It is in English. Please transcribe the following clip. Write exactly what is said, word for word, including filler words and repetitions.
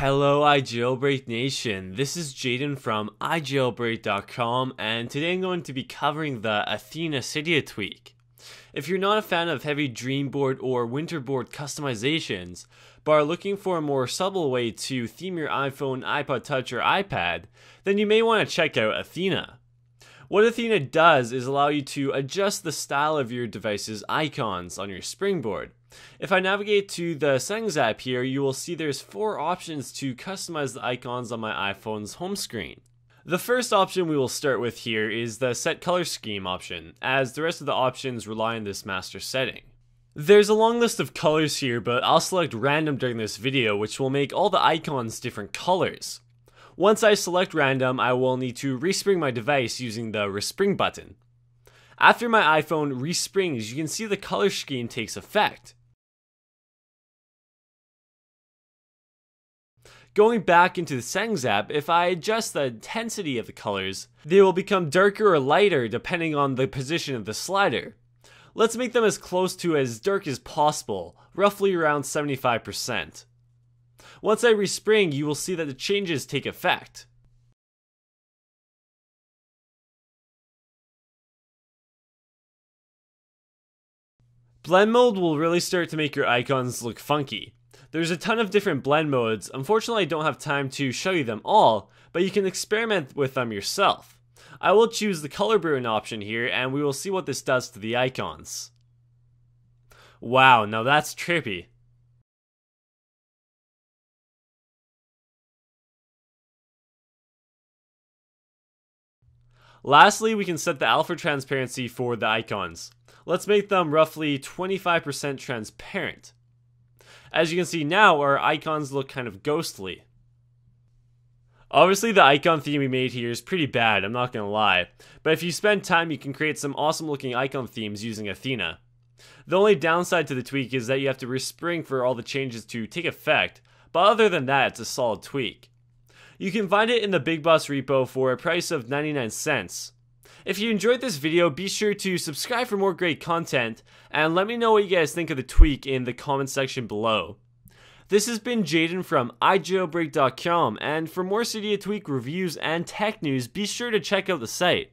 Hello iJailbreak Nation, this is Jaden from i jailbreak dot com, and today I'm going to be covering the Athena Cydia tweak. If you're not a fan of heavy Dreamboard or Winterboard customizations, but are looking for a more subtle way to theme your iPhone, iPod Touch, or iPad, then you may want to check out Athena. What Athena does is allow you to adjust the style of your device's icons on your springboard. If I navigate to the settings app here, you will see there's four options to customize the icons on my iPhone's home screen. The first option we will start with here is the set color scheme option, as the rest of the options rely on this master setting. There's a long list of colors here, but I'll select random during this video, which will make all the icons different colors. Once I select random, I will need to respring my device using the respring button. After my iPhone resprings, you can see the color scheme takes effect. Going back into the settings app, if I adjust the intensity of the colors, they will become darker or lighter depending on the position of the slider. Let's make them as close to as dark as possible, roughly around seventy-five percent. Once I respring, you will see that the changes take effect. Blend mode will really start to make your icons look funky. There's a ton of different blend modes. Unfortunately, I don't have time to show you them all, but you can experiment with them yourself. I will choose the color burn option here, and we will see what this does to the icons. Wow, now that's trippy. Lastly, we can set the alpha transparency for the icons. Let's make them roughly twenty-five percent transparent. As you can see now, our icons look kind of ghostly. Obviously, the icon theme we made here is pretty bad, I'm not gonna lie. But if you spend time, you can create some awesome looking icon themes using Athena. The only downside to the tweak is that you have to respring for all the changes to take effect, but other than that, it's a solid tweak. You can find it in the BigBoss repo for a price of ninety-nine cents. If you enjoyed this video, be sure to subscribe for more great content, and let me know what you guys think of the tweak in the comment section below. This has been Jaden from i jailbreak dot com, and for more Cydia tweak reviews and tech news, be sure to check out the site.